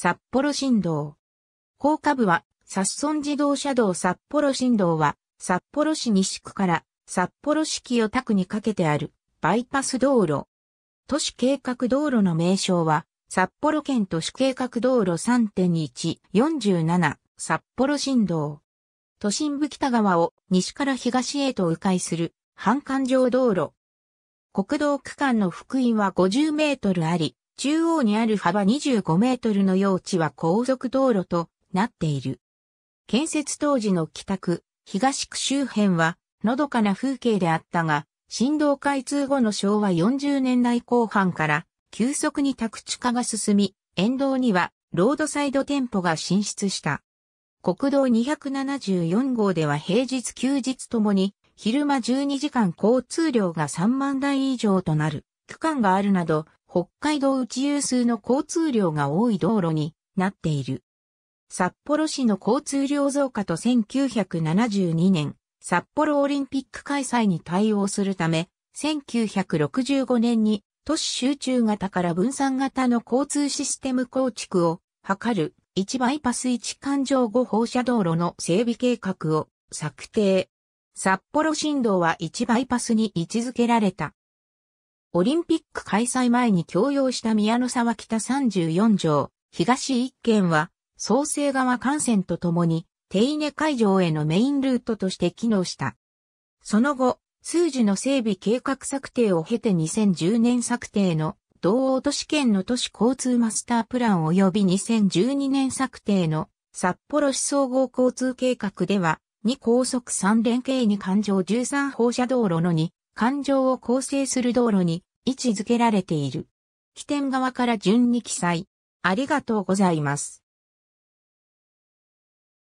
札幌新道。高架部は、札村自動車道札幌新道は、札幌市西区から札幌市清田区にかけてあるバイパス道路。都市計画道路の名称は、札幌圏都市計画道路 3.147 札幌新道。都心部北側を西から東へと迂回する半環状道路。国道区間の幅囲は50メートルあり、中央にある幅25メートルの用地は高速道路となっている。建設当時の北区、東区周辺はのどかな風景であったが、新道開通後の昭和40年代後半から、急速に宅地化が進み、沿道にはロードサイド店舗が進出した。国道274号では平日休日ともに、昼間12時間交通量が3万台以上となる区間があるなど、北海道内有数の交通量が多い道路になっている。札幌市の交通量増加と1972年、札幌オリンピック開催に対応するため、1965年に、都市集中型から分散型の交通システム構築を図る1バイパス1環状5放射道路の整備計画を策定。札幌新道は1バイパスに位置づけられた。オリンピック開催前に供用した宮の沢北34条、東1件は創成川幹線とともに手稲会場へのメインルートとして機能した。その後、数次の整備計画策定を経て2010年策定の道央都市圏の都市交通マスタープラン及び2012年策定の札幌市総合交通計画では2高速3連計2環状13放射道路の2環状を構成する道路に位置づけられている。起点側から順に記載。ありがとうございます。